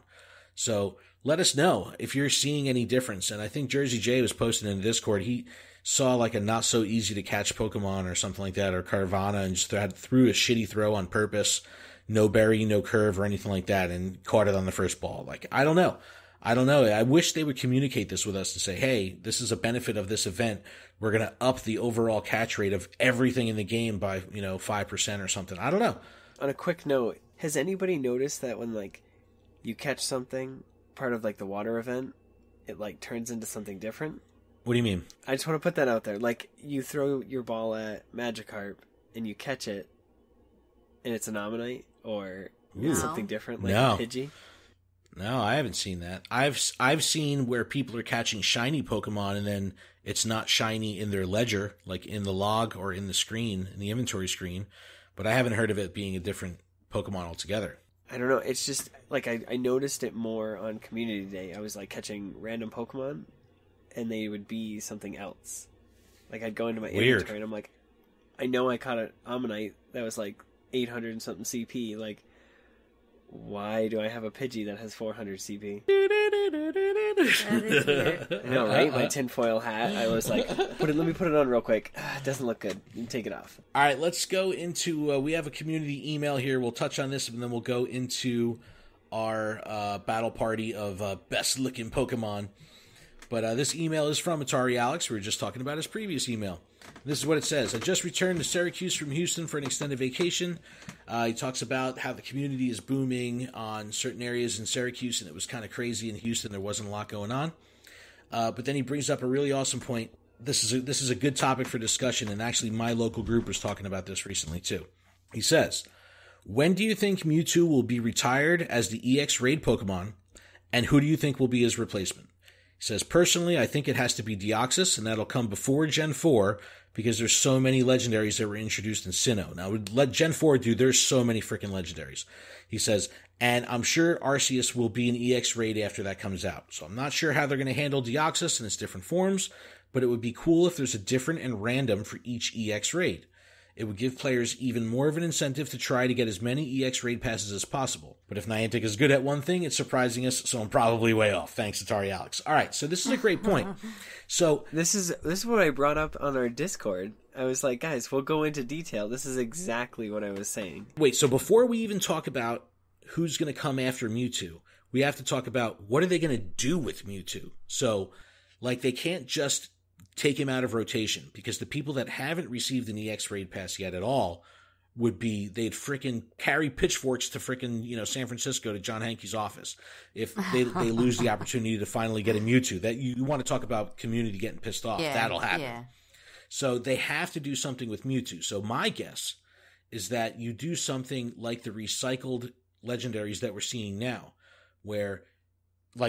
So let us know if you're seeing any difference. And I think Jersey Jay was posting in Discord. He saw like a not so easy to catch Pokemon or something like that, or Carvana, and just threw a shitty throw on purpose. No berry, no curve or anything like that, and caught it on the first ball. Like, I don't know. I wish they would communicate this with us and say, hey, this is a benefit of this event. We're going to up the overall catch rate of everything in the game by, 5% or something. I don't know. On a quick note, has anybody noticed that when, you catch something, part of, the water event, it, turns into something different? What do you mean? I just want to put that out there. You throw your ball at Magikarp and you catch it, and it's an Omanyte or something different, a Pidgey. No, I haven't seen that. I've seen where people are catching shiny Pokemon and then it's not shiny in their ledger, like in the log or in the screen, in the inventory screen, but I haven't heard of it being a different Pokemon altogether. I don't know. It's just I noticed it more on Community Day. I was catching random Pokemon and they would be something else. I'd go into my inventory and I'm like, I know I caught an Omanyte that was 800 and something CP, why do I have a Pidgey that has 400 CP? That is weird. I know, right? My tinfoil hat. I was like, let me put it on real quick. It doesn't look good. You can take it off. All right, let's go into, we have a community email here. We'll touch on this, and then we'll go into our battle party of best-looking Pokemon. But this email is from Atari Alex. We were just talking about his previous email. This is what it says. I just returned to Syracuse from Houston for an extended vacation. He talks about how the community is booming on certain areas in Syracuse, and it was kind of crazy in Houston. There wasn't a lot going on. But then he brings up a really awesome point. This is a good topic for discussion, and actually my local group was talking about this recently too. He says, when do you think Mewtwo will be retired as the EX raid Pokemon, and who do you think will be his replacement? He says, personally, I think it has to be Deoxys, and that'll come before Gen 4 because there's so many legendaries that were introduced in Sinnoh. Now, let Gen 4 do, there's so many freaking legendaries. He says, and I'm sure Arceus will be an EX raid after that comes out. So I'm not sure how they're going to handle Deoxys in its different forms, but it would be cool if there's a different and random for each EX raid. It would give players even more of an incentive to try to get as many EX raid passes as possible. But if Niantic is good at one thing, it's surprising us, so I'm probably way off. Thanks, Atari Alex. All right, so this is a great point. So this is what I brought up on our Discord. I was like, guys, we'll go into detail. This is exactly what I was saying. Wait, so before we even talk about who's going to come after Mewtwo, we have to talk about what are they going to do with Mewtwo. So, they can't just take him out of rotation, because the people that haven't received an EX raid pass yet at all would be, they'd frickin' carry pitchforks to frickin', San Francisco to John Hankey's office if they lose the opportunity to finally get a Mewtwo. That you want to talk about community getting pissed off. Yeah, that'll happen. Yeah. So they have to do something with Mewtwo. So my guess is that you do something like the recycled legendaries that we're seeing now, where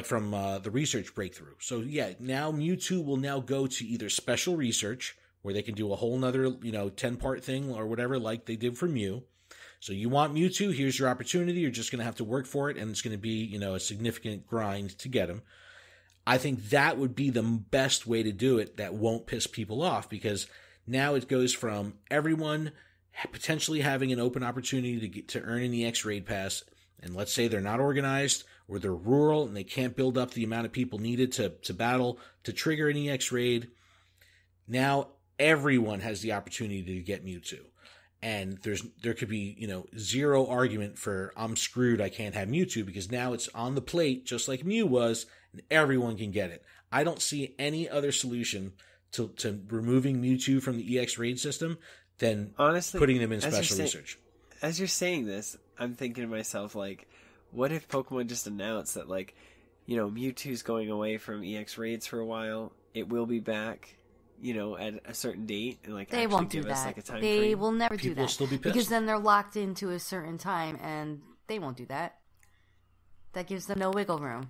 from the research breakthrough. So yeah, now Mewtwo will now go to either special research, where they can do a whole nother, 10-part thing or whatever, like they did for Mew. So you want Mewtwo, here's your opportunity. You're just going to have to work for it, and it's going to be, you know, a significant grind to get him. I think that would be the best way to do it that won't piss people off, because now it goes from everyone potentially having an open opportunity to get to earn an EX raid pass, and let's say they're not organized or they're rural and they can't build up the amount of people needed to battle to trigger an EX raid. Now everyone has the opportunity to get Mewtwo. And there could be, you know, zero argument for I'm screwed, I can't have Mewtwo, because now it's on the plate just like Mew was, and everyone can get it. I don't see any other solution to removing Mewtwo from the EX raid system than honestly putting them in special research. As you're saying this, I'm thinking to myself, like, what if Pokemon just announced that, like, you know, Mewtwo's going away from EX raids for a while, it will be back, you know, at a certain date, and like they won't do that. They will never do that. People will still be pissed, because then they're locked into a certain time, and they won't do that. That gives them no wiggle room.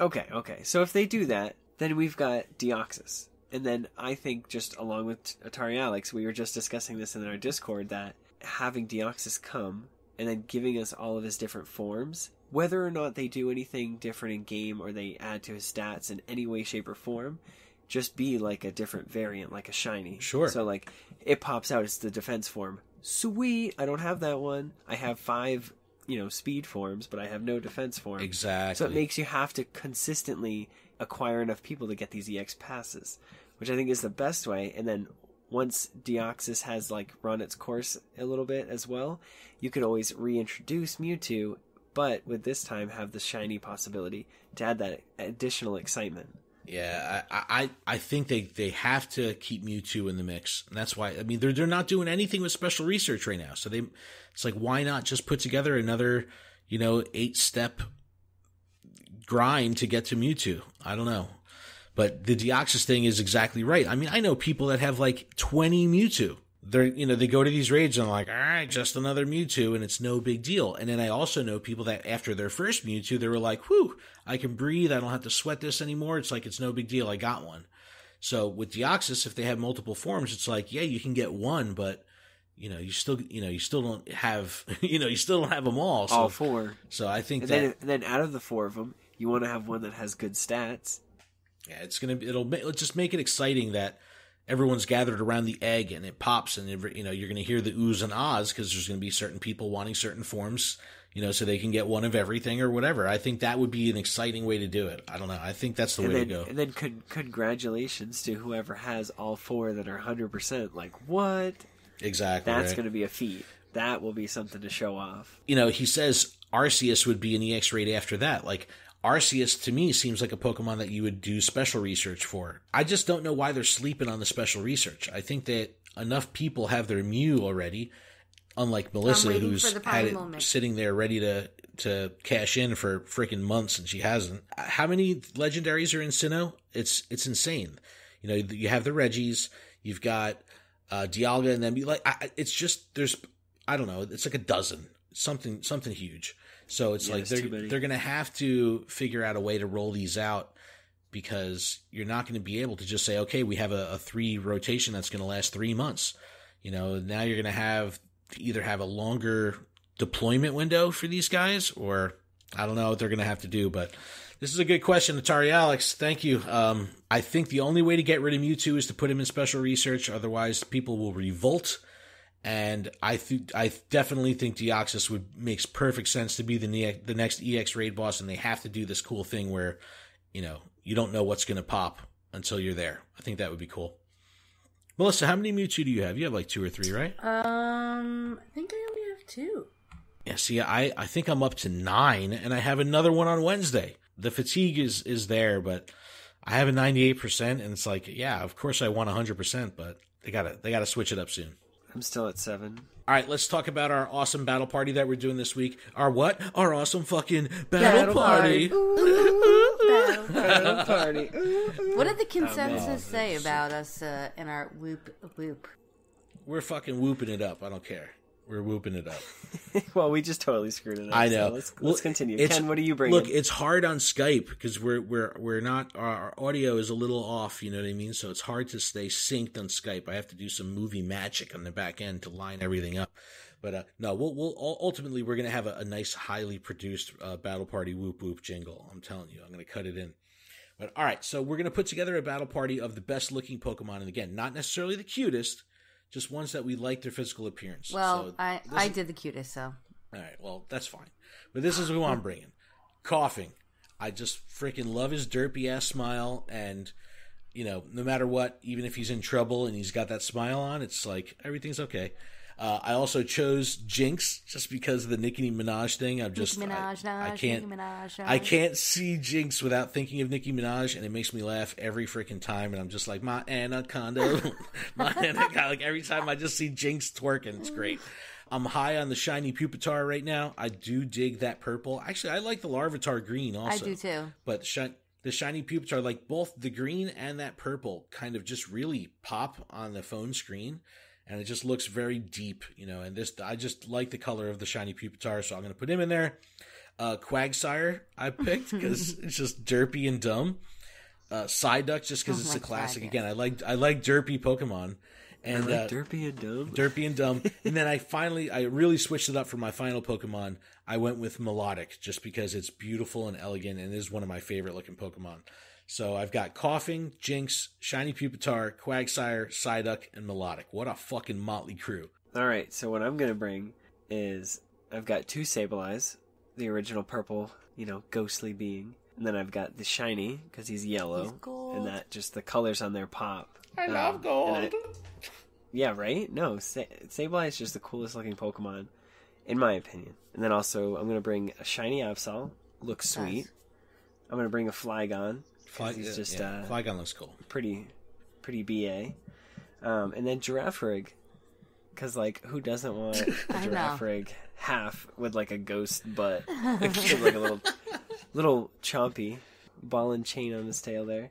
Okay. So if they do that, then we've got Deoxys, and then I think just along with Atari Alex, we were just discussing this in our Discord, that having Deoxys come and then giving us all of his different forms, whether or not they do anything different in game or they add to his stats in any way, shape, or form, just be like a different variant, like a shiny. Sure. So like it pops out, it's the defense form. Sweet, I don't have that one. I have 5, you know, speed forms, but I have no defense form. Exactly. So it makes you have to consistently acquire enough people to get these EX passes, which I think is the best way. And then once Deoxys has like run its course a little bit as well, you could always reintroduce Mewtwo, but with this time have the shiny possibility to add that additional excitement. Yeah, I think they have to keep Mewtwo in the mix. And that's why, I mean, they're not doing anything with special research right now. So it's like, why not just put together another, you know, 8-step grind to get to Mewtwo? I don't know. But the Deoxys thing is exactly right. I mean, I know people that have like 20 Mewtwo. They're, you know, they go to these raids and they're like, all right, just another Mewtwo, and it's no big deal. And then I also know people that after their first Mewtwo, they were like, whew, I can breathe. I don't have to sweat this anymore. It's like, it's no big deal. I got one. So with Deoxys, if they have multiple forms, it's like, yeah, you can get one, but you know, you still don't have, you know, you still don't have them all. So, all 4. So I think and that then out of the 4 of them, you want to have one that has good stats. Yeah. It's going to, it'll just make it exciting that everyone's gathered around the egg and it pops, and you know, you're going to hear the oohs and ahs because there's going to be certain people wanting certain forms, you know, so they can get one of everything or whatever. I think that would be an exciting way to do it. I don't know. I think that's the way to go. And then congratulations to whoever has all 4 that are 100%. Like, what? Exactly. That's right. Going to be a feat. That will be something to show off. You know, he says Arceus would be an EX raid after that. Like, Arceus, to me, seems like a Pokemon that you would do special research for. I just don't know why they're sleeping on the special research. I think that enough people have their Mew already, unlike Melissa, who's had it sitting there ready to cash in for freaking months, and she hasn't. How many legendaries are in Sinnoh? It's insane. You know, you have the Regis, you've got Dialga, and then it's just, there's, I don't know, it's like a dozen, something huge. So it's like they're going to have to figure out a way to roll these out, because you're not going to be able to just say, okay, we have a 3 rotation that's going to last 3 months. You know, now you're going to either have a longer deployment window for these guys, or I don't know what they're going to have to do. But this is a good question, Atari Alex. Thank you. I think the only way to get rid of Mewtwo is to put him in special research. Otherwise, people will revolt. And I definitely think Deoxys makes perfect sense to be the next EX raid boss, and they have to do this cool thing where, you know, you don't know what's going to pop until you're there. I think that would be cool. Melissa, how many Mewtwo do you have? You have like 2 or 3, right? I think I only have 2. Yeah, see, I think I'm up to 9, and I have another one on Wednesday. The fatigue is there, but I have a 98%, and it's like, yeah, of course I want 100%, but they gotta switch it up soon. I'm still at 7. All right, let's talk about our awesome battle party that we're doing this week. Our what? Our awesome fucking battle party. Ooh, battle party. Ooh. What did the consensus say about us in our whoop whoop? We're fucking whooping it up. I don't care. We're whooping it up. Well, we just totally screwed it up. I know. So let's continue. Ken, what do you bring? Look, it's hard on Skype because we're not, our audio is a little off. You know what I mean? So it's hard to stay synced on Skype. I have to do some movie magic on the back end to line everything up. But no, we'll ultimately we're gonna have a nice, highly produced battle party whoop whoop jingle. I'm telling you, I'm gonna cut it in. But all right, so we're gonna put together a battle party of the best looking Pokemon, and again, not necessarily the cutest, just ones that we like their physical appearance. Well, so I did the cutest, so. All right, well, that's fine. But this is who I'm bringing. Coughing. I just freaking love his derpy-ass smile, and, you know, no matter what, even if he's in trouble and he's got that smile on, it's like, everything's okay. I also chose Jinx, just because of the Nicki Minaj thing. I'm just, I can't see Jinx without thinking of Nicki Minaj, and it makes me laugh every freaking time, and I'm just like, my anaconda, my anaconda. Like, every time I just see Jinx twerking, it's great. I'm high on the shiny Pupitar right now. I do dig that purple. Actually, I like the Larvitar green also. I do too. But the shiny Pupitar, like both the green and that purple kind of just really pop on the phone screen. And it just looks very deep, you know. And this, I just like the color of the shiny Pupitar, so I'm going to put him in there. Quagsire I picked because it's just derpy and dumb. Psyduck just because it's a classic. God, again, I like derpy Pokemon. And, I like derpy and dumb. Derpy and dumb. And then I really switched it up for my final Pokemon. I went with Melodic just because it's beautiful and elegant and is one of my favorite looking Pokemon. So I've got Coughing, Jinx, Shiny Pupitar, Quagsire, Psyduck, and Melodic. What a fucking motley crew. All right, so what I'm going to bring is I've got two Sableyes, the original purple, you know, ghostly being. And then I've got the shiny because he's yellow. He's gold. And that just the colors on their pop. I love gold. Yeah, right? No, Sableye is just the coolest looking Pokemon, in my opinion. And then also, I'm going to bring a shiny Absol. Looks sweet. Nice. I'm going to bring a Flygon. Flygon looks cool. Pretty BA. And then Girafarig. Because, like, who doesn't want a Girafarig half with, like, a ghost butt? With, like, a little chompy ball and chain on his tail there.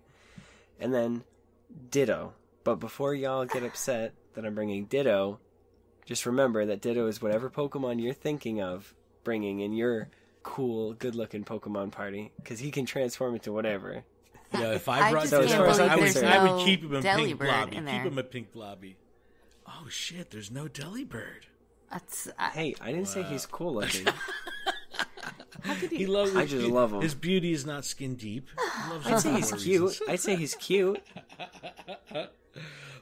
And then Ditto. But before y'all get upset that I'm bringing Ditto, just remember that Ditto is whatever Pokemon you're thinking of bringing in your cool, good-looking Pokemon party, because he can transform into whatever. Yeah, if I brought Ditto, I would keep him in Pink Blobby. Oh shit, there's no Delibird. Hey, I didn't say he's cool-looking. How could he? I just love him. His beauty is not skin deep. I'd say he's cute.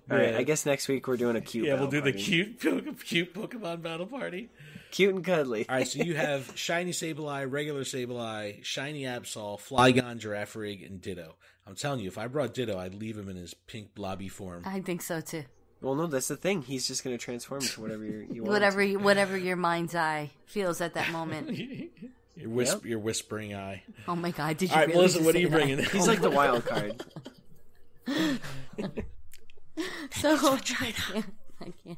All right, I guess next week we're doing a cute. Yeah, we'll do the cute Pokemon battle party. Cute and cuddly. All right, so you have shiny Sableye, regular Sableye, shiny Absol, Flygon, Girafarig, and Ditto. I'm telling you, if I brought Ditto, I'd leave him in his pink blobby form. I think so too. Well, no, that's the thing. He's just going to transform into whatever you want. Whatever your mind's eye feels at that moment. Your whispering eye. Oh my God! Did you? All right, really Melissa, what are you bringing? He's like the wild card. I can't.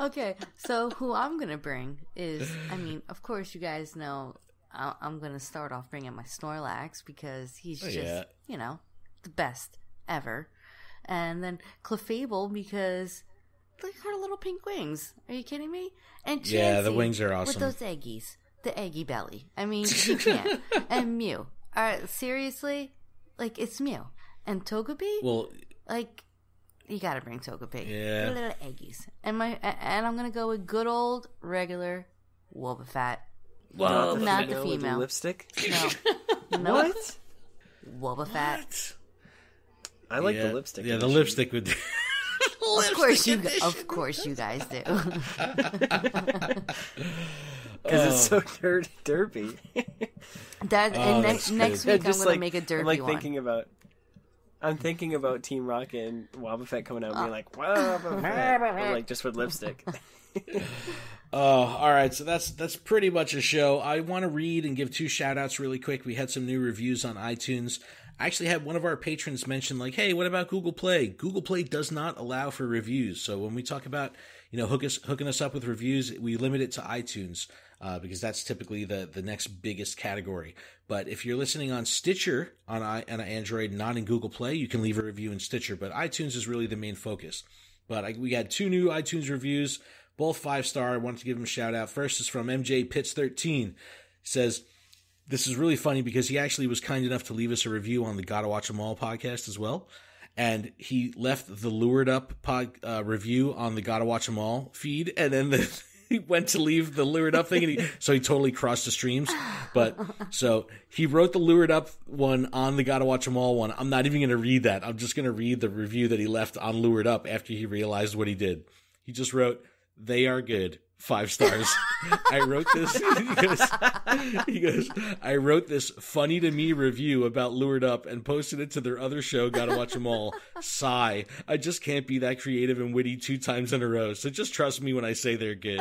Okay, so who I'm gonna bring is, I mean, of course you guys know I'm gonna start off bringing my Snorlax because he's you know, the best ever, and then Clefable because look at her little pink wings. Are you kidding me? And Chansey, the wings are awesome with those eggies, the eggy belly. I mean, she can't. And Mew. All right, seriously, like it's Mew and Togepi. Well, like. You gotta bring Togepi. Yeah. Little eggies. And I'm gonna go with good old regular Wobbuffet. Wow. Not the female. Lipstick? No. No. What? Wobbuffet. I like the lipstick. Yeah, the lipstick would. Of course you guys do. Because it's so derpy. Next week I'm gonna make a derpy one. I'm thinking about Team Rocket and Wobbuffet coming out and being like, Wobbuffet, like just with lipstick. All right. So that's pretty much a show. I want to read and give two shout outs really quick. We had some new reviews on iTunes. I actually had one of our patrons mention like, hey, what about Google Play? Google Play does not allow for reviews. So when we talk about, you know, hooking us up with reviews, we limit it to iTunes because that's typically the next biggest category. But if you're listening on Stitcher on Android, not in Google Play, you can leave a review in Stitcher. But iTunes is really the main focus. But we had two new iTunes reviews, both 5-star. I wanted to give them a shout out. First is from MJ Pitts 13. He says, this is really funny because he actually was kind enough to leave us a review on the Gotta Watch 'Em All podcast as well. And he left the Lured Up review on the Gotta Watch 'Em All feed. And then he went to leave the Lured Up thing, and so he totally crossed the streams. But so he wrote the Lured Up one on the Gotta Watch 'Em All one. I'm not even going to read that. I'm just going to read the review that he left on Lured Up after he realized what he did. He just wrote, "They are good. 5 stars. I wrote this." He goes, "I wrote this funny to me review about Lured Up and posted it to their other show, Gotta Watch 'Em All. Sigh. I just can't be that creative and witty 2 times in a row. So just trust me when I say they're good."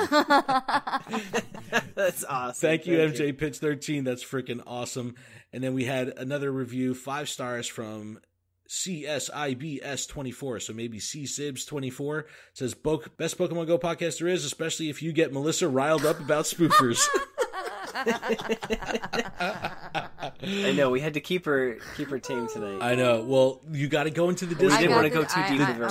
That's awesome. Thank you, MJ Pitch 13. That's freaking awesome. And then we had another review, 5 stars from CSIBS24, so maybe CSIBS24, says, "Best Pokemon Go podcast there is, especially if you get Melissa riled up about spoofers." I know, we had to keep her tame tonight. I know. Well, you got to go into the Discord. We didn't want to go too deep into the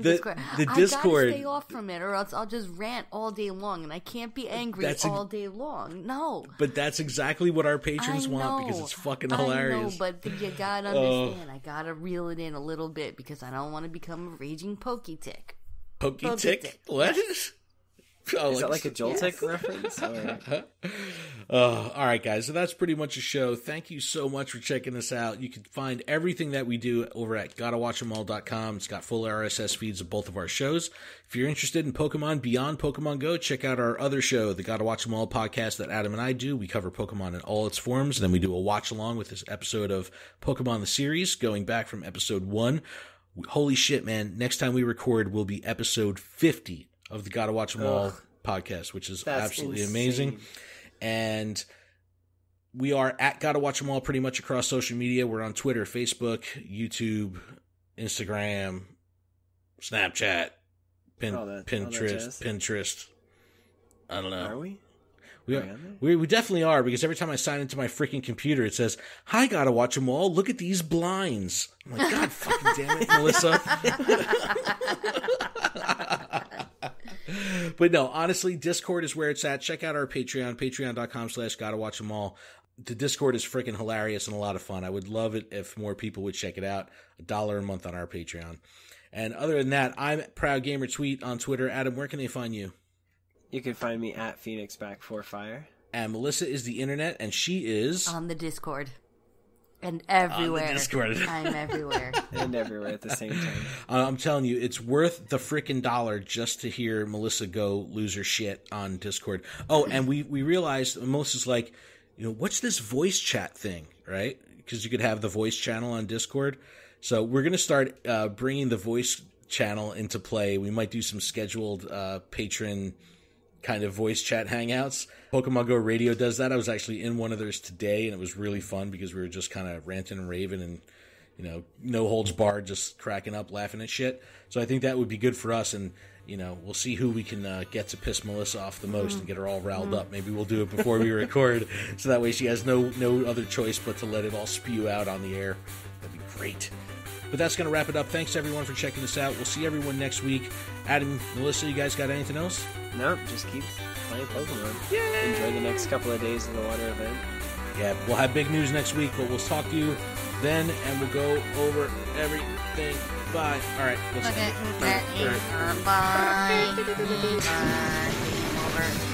Discord. I got to stay off from it, or else I'll just rant all day long, and I can't be angry all day long. No. But that's exactly what our patrons want, because it's fucking hilarious. I know, but you got to understand. I got to reel it in a little bit, because I don't want to become a raging Poketick. Poketick? What? Oh, is that like a Joltik reference? Or... all right, guys. So that's pretty much a show. Thank you so much for checking this out. You can find everything that we do over at gottawatchemall.com. It's got full RSS feeds of both of our shows. If you're interested in Pokemon beyond Pokemon Go, check out our other show, the Gotta Watch 'Em All podcast that Adam and I do. We cover Pokemon in all its forms. And then we do a watch along with this episode of Pokemon the series, going back from episode 1. Holy shit, man. Next time we record will be episode 50. Of the Gotta Watch 'Em All podcast, which is absolutely amazing. And we are at Gotta Watch 'Em All pretty much across social media. We're on Twitter, Facebook, YouTube, Instagram, Snapchat, Pinterest. I don't know. Are we? We definitely are, because every time I sign into my freaking computer, it says, "Hi, Gotta Watch 'Em All. Look at these blinds." I'm like, God fucking damn it, Melissa. But no, honestly, Discord is where it's at. Check out our Patreon, patreon.com/gottawatchemall. The Discord is freaking hilarious and a lot of fun. I would love it if more people would check it out. $1 a month on our Patreon. And other than that, I'm Proud Gamer Tweet on Twitter. Adam, where can they find you? You can find me at PhoenixBack4Fire. And Melissa is the internet, and she is on the Discord. And everywhere. On the Discord. I'm everywhere. And everywhere at the same time. I'm telling you, it's worth the freaking $1 just to hear Melissa go lose her shit on Discord. Oh, and we realized Melissa's like, you know, what's this voice chat thing, right? Because you could have the voice channel on Discord. So we're going to start bringing the voice channel into play. We might do some scheduled patron kind of voice chat hangouts. Pokemon Go Radio does that. I was actually in one of theirs today, and it was really fun because we were just kind of ranting and raving and, you know, no holds barred, just cracking up, laughing at shit. So I think that would be good for us, and, you know, we'll see who we can get to piss Melissa off the most and get her all riled up. Maybe we'll do it before we record, so that way she has no other choice but to let it all spew out on the air. That'd be great. But that's going to wrap it up. Thanks, everyone, for checking this out. We'll see everyone next week. Adam, Melissa, you guys got anything else? No, just keep playing Pokemon. Yay! Enjoy the next couple of days in the water event. Yeah, we'll have big news next week, but we'll talk to you then, and we'll go over everything. Bye. All right. Let's go. Bye. Bye. Bye. Over.